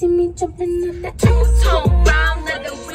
see me jumping in the two-tone round, let it